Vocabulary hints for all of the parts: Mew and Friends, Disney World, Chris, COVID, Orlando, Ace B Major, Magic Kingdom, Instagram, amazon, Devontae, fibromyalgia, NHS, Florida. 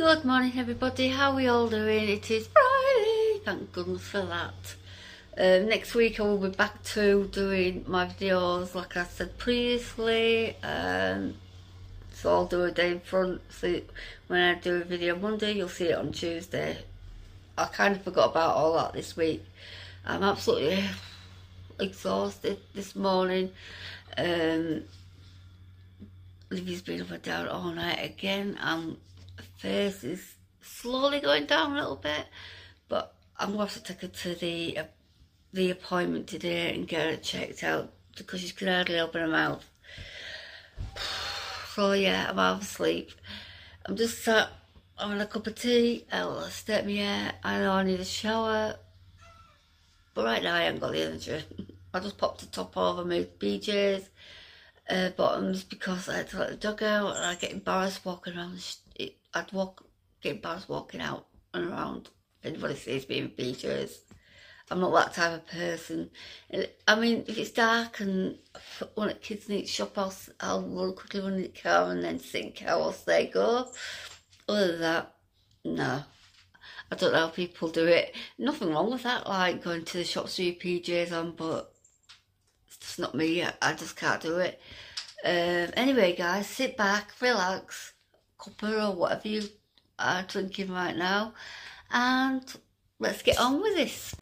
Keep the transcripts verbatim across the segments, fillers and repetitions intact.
Good morning everybody, how are we all doing? It is Friday, thank goodness for that. Um, next week I will be back to doing my videos like I said previously. Um, so I'll do a day in front, so when I do a video Monday you'll see it on Tuesday. I kind of forgot about all that this week. I'm absolutely exhausted this morning. Um, Livy's been up and down all night again and face is slowly going down a little bit, but I'm going to have to take her to the uh, the appointment today and get her checked out because she can hardly open her mouth. So yeah, I'm out of sleep. I'm just sat having a cup of tea. I'll step my hair. I know I need a shower, but right now I haven't got the energy. I just popped the top over my P Js, uh, bottoms, because I had to let the dog out and I get embarrassed walking around the It, I'd walk, get past walking out and around. Everybody sees me in beaches. I'm not that type of person. I mean, if it's dark and one of the kids need to shop, I'll, I'll run quickly run in the car and then sit in the car whilst they go. Other than that, no. I don't know how people do it. Nothing wrong with that, like going to the shops with your P Js on, but it's just not me. I, I just can't do it. Um, anyway, guys, sit back, relax. Cuppa or whatever you are drinking right now, and let's get on with this.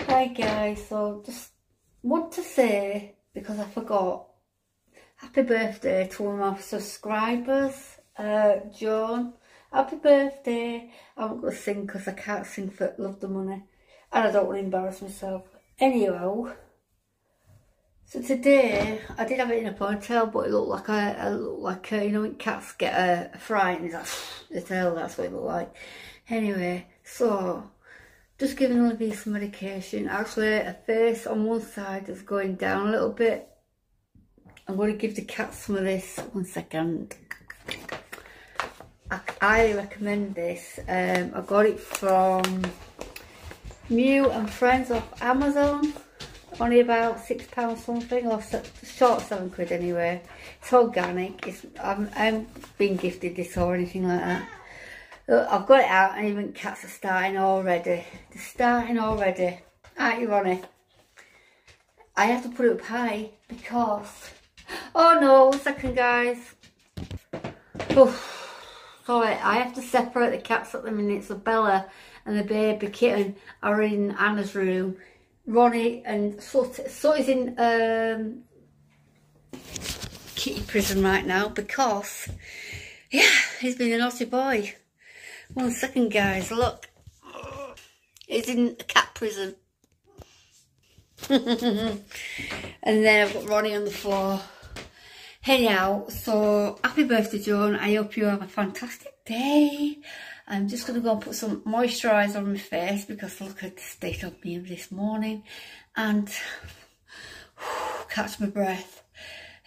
Hi guys, so just want to say, because I forgot, happy birthday to one of my subscribers, uh, Joan. Happy birthday. I'm going to sing because I can't sing for love the money and I don't want to embarrass myself. Anyhow, so today, I did have it in a ponytail, but it looked like a, a looked like a, you know when cats get a, a fright and that's the tail, that's what it looked like. Anyway, so, just giving Olivia some medication. Actually, her face on one side is going down a little bit. I'm going to give the cat some of this, one second. I highly recommend this. Um, I got it from Mew and Friends off Amazon. Only about six pounds something, or short seven quid anyway. It's organic. It's I'm I'm being gifted this or anything like that. Look, I've got it out, and even cats are starting already. They're starting already. Aren't you, Ronnie? I have to put it up high because oh no, one second, guys. Oof. Sorry, I have to separate the cats at the minute. So Bella and the baby kitten are in Anna's room. Ronnie and Soot so is in um, kitty prison right now because, yeah, he's been a naughty boy. One second, guys, look. He's in a cat prison. And then I've got Ronnie on the floor. Anyhow, so happy birthday, Joan. I hope you have a fantastic day. I'm just going to go and put some moisturiser on my face because look at the state of me this morning and whew, catch my breath.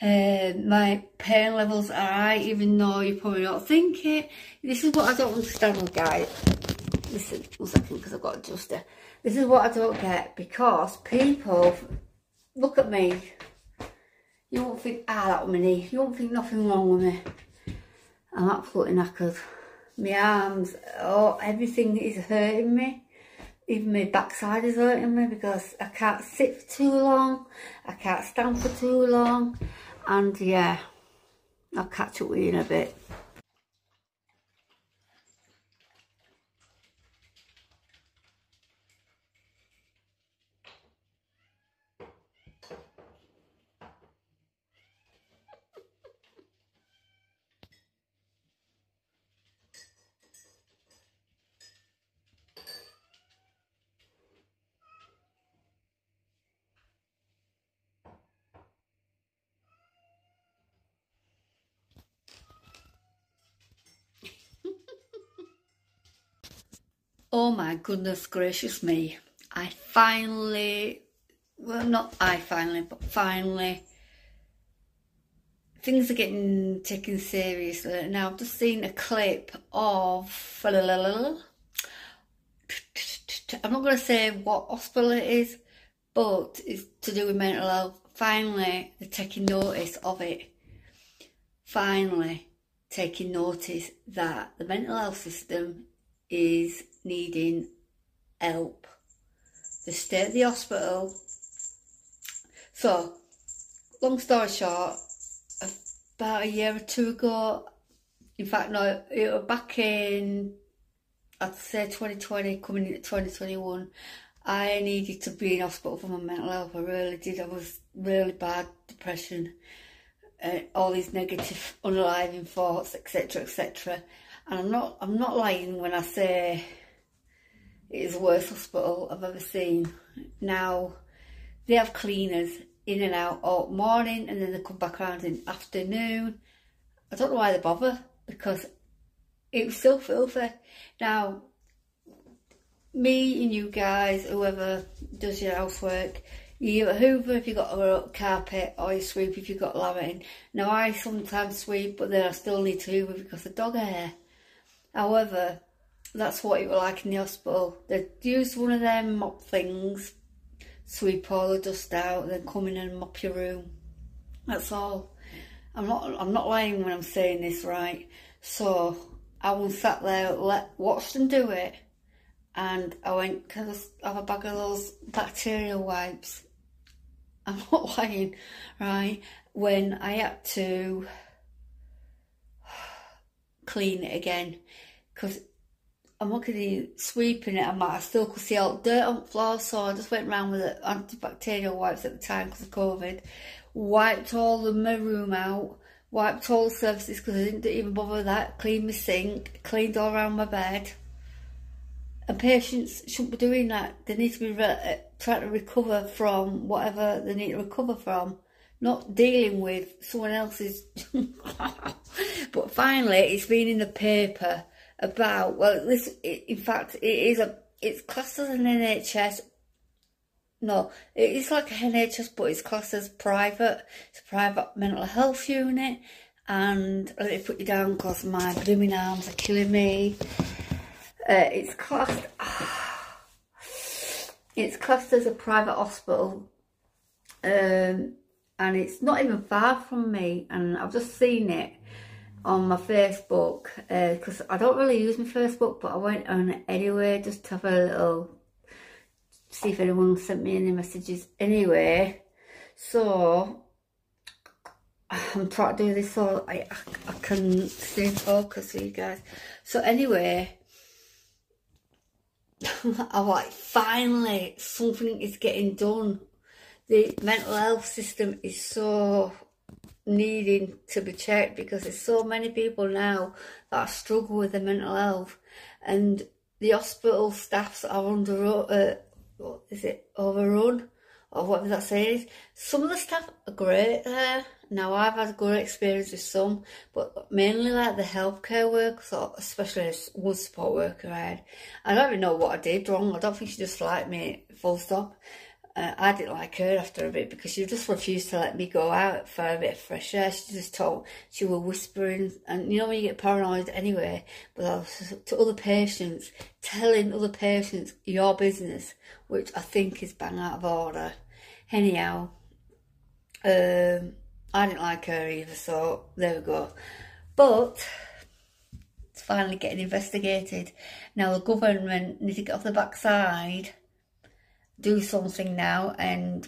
Uh, my pain levels are high, even though you probably don't think it. This is what I don't understand, guys. Listen, one second, because I've got a adjuster. This is what I don't get because people look at me. You won't think, ah, that was my knee. You won't think nothing wrong with me. I'm absolutely knackered. My arms, oh, everything is hurting me. Even my backside is hurting me because I can't sit for too long. I can't stand for too long. And yeah, I'll catch up with you in a bit. Oh my goodness gracious me, I finally, well not I finally, but finally, things are getting taken seriously. Now I've just seen a clip of, I'm not going to say what hospital it is, but it's to do with mental health. Finally, they're taking notice of it. Finally. taking notice that the mental health system is needing help. They stay at the hospital. So, long story short, about a year or two ago, in fact, no, it was back in, I'd say twenty twenty, coming into twenty twenty-one, I needed to be in hospital for my mental health. I really did. I was really bad, depression, uh, all these negative, unaliving thoughts, et cetera, et cetera. And I'm not, I'm not lying when I say it is the worst hospital I've ever seen. Now, they have cleaners in and out all morning, and then they come back around in the afternoon. I don't know why they bother, because it was still filthy. Now, me and you guys, whoever does your housework, you hoover if you've got a carpet, or you sweep if you've got laminate. Now, I sometimes sweep, but then I still need to hoover because of dog hair. However, that's what it was like in the hospital. They used one of them mop things, sweep all the dust out, then come in and mop your room. That's all. I'm not, I'm not lying when I'm saying this, right? So, I once sat there, let, watched them do it, and I went, can I have a bag of those bacterial wipes? I'm not lying, right? When I had to clean it again, because I'm looking at sweeping it, I'm like, I still could see all the dirt on the floor, so I just went round with the antibacterial wipes at the time because of COVID, wiped all of my room out, wiped all the surfaces because I didn't even bother with that, cleaned my sink, cleaned all around my bed. And patients shouldn't be doing that. They need to be re trying to recover from whatever they need to recover from, not dealing with someone else's. But finally, it's been in the paper about, well, this, it, in fact, it is a, it's classed as an N H S. No, it is like an N H S, but it's classed as private. It's a private mental health unit. And let me put you down because my blooming arms are killing me. Uh, it's classed, oh, it's classed as a private hospital, um, and it's not even far from me, and I've just seen it on my Facebook, because uh, I don't really use my Facebook, but I went on it anyway, just to have a little, see if anyone sent me any messages anyway. So, I'm trying to do this so I, I, I can stay focused for you guys. So anyway, I'm like, finally, something is getting done. The mental health system is so needing to be checked because there's so many people now that struggle with their mental health, and the hospital staffs are under, uh, what is it, overrun, or whatever that says. Some of the staff are great there. Now, I've had a good experience with some, but mainly like the healthcare workers, especially one support worker I had. I don't even know what I did wrong. I don't think she just liked me, full stop. Uh, I didn't like her after a bit because she just refused to let me go out for a bit of fresh air. She just told, she was whispering, and you know when you get paranoid anyway, but I was to other patients, telling other patients your business, which I think is bang out of order. Anyhow, um, I didn't like her either, so there we go. But it's finally getting investigated. Now the government need to get off the backside, do something now, and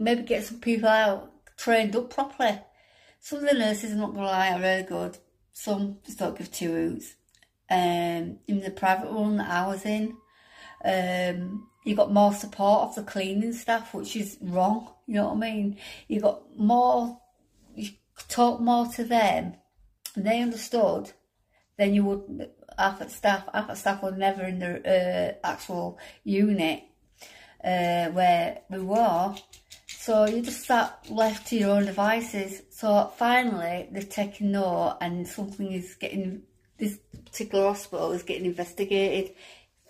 maybe get some people out trained up properly. Some of the nurses, I'm not gonna lie, are really good. Some just don't give two hoots. Um, in the private one that I was in, um, you got more support of the cleaning staff, which is wrong. You know what I mean? You got more. You talk more to them, and they understood. Then you would half at staff. Half at staff were never in the uh, actual unit. Uh, where we were, so you just sat left to your own devices. So finally they've taken note, and something is getting, this particular hospital is getting investigated,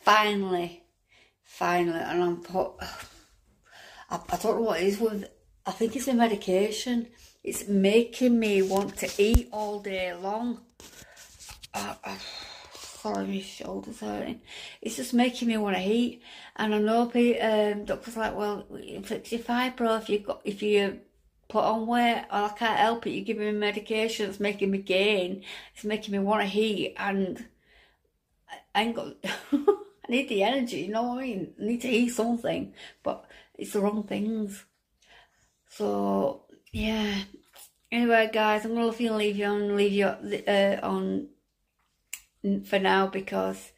finally finally and I'm put, I, I don't know what it is with, I think it's the medication, it's making me want to eat all day long. uh, uh. Sorry, my shoulders hurting. It's just making me want to eat, and I know um, doctors are like, well, it affects your fibro if you got if you put on weight. I can't help it. You're giving me medication. It's making me gain. It's making me want to heat. And I ain't got... I need the energy, you know what I mean? I need to eat something. But it's the wrong things. So, yeah. Anyway, guys, I'm going to leave you on, leave you uh, on for now, because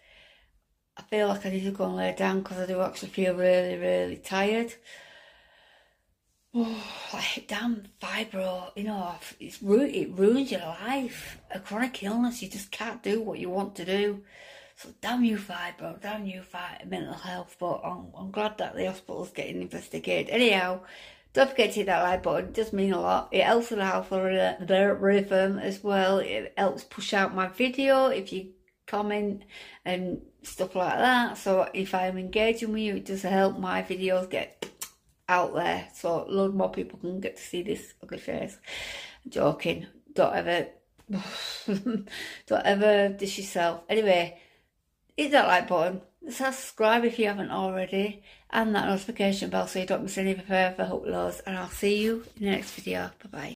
I feel like I need to go and lay down, because I do actually feel really, really tired. Oh, like, damn fibro, you know, it's it ruins your life. A chronic illness, you just can't do what you want to do. So damn you fibro, damn you fi mental health. But I'm, I'm glad that the hospital's getting investigated. Anyhow, don't forget to hit that like button, it does mean a lot. It helps with the health rhythm as well. It helps push out my video if you comment and stuff like that. So if I'm engaging with you, it does help my videos get out there, so a lot more people can get to see this ugly face. I'm joking. Don't ever don't ever dish yourself. Anyway, hit that like button, subscribe if you haven't already, and that notification bell so you don't miss any further uploads, and I'll see you in the next video. Bye bye.